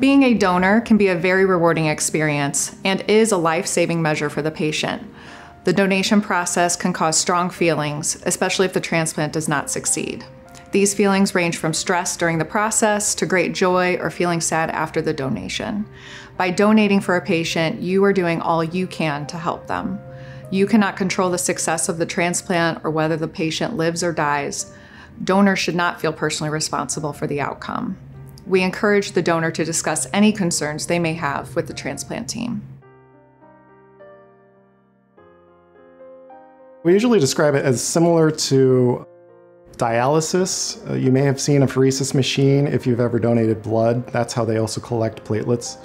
Being a donor can be a very rewarding experience and is a life-saving measure for the patient. The donation process can cause strong feelings, especially if the transplant does not succeed. These feelings range from stress during the process to great joy or feeling sad after the donation. By donating for a patient, you are doing all you can to help them. You cannot control the success of the transplant or whether the patient lives or dies. Donors should not feel personally responsible for the outcome. We encourage the donor to discuss any concerns they may have with the transplant team. We usually describe it as similar to dialysis. You may have seen an apheresis machine if you've ever donated blood. That's how they also collect platelets.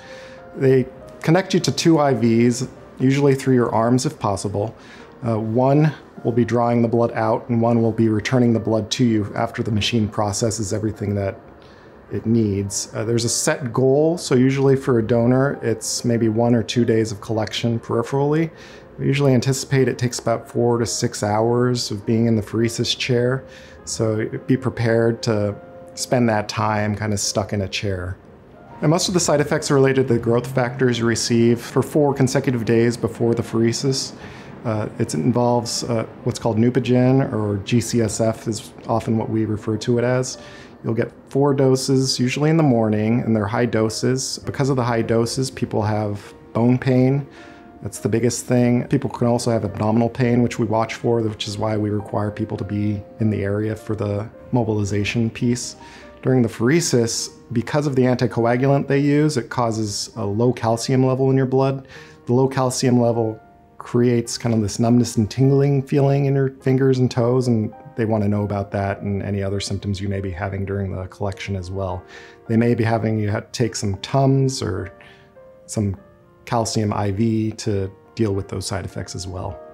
They connect you to two IVs, usually through your arms if possible. One will be drawing the blood out and one will be returning the blood to you after the machine processes everything that it needs. There's a set goal, so usually for a donor, it's maybe 1 or 2 days of collection peripherally. We usually anticipate it takes about 4 to 6 hours of being in the apheresis chair, so be prepared to spend that time kind of stuck in a chair. And most of the side effects are related to the growth factors you receive for 4 consecutive days before the apheresis. It involves what's called neupogen, or GCSF is often what we refer to it as. You'll get 4 doses, usually in the morning, and they're high doses. Because of the high doses, people have bone pain. That's the biggest thing. People can also have abdominal pain, which we watch for, which is why we require people to be in the area for the mobilization piece. During the apheresis, because of the anticoagulant they use, it causes a low calcium level in your blood. The low calcium level creates kind of this numbness and tingling feeling in your fingers and toes, and they want to know about that and any other symptoms you may be having during the collection as well. They may be having you have to take some Tums or some calcium IV to deal with those side effects as well.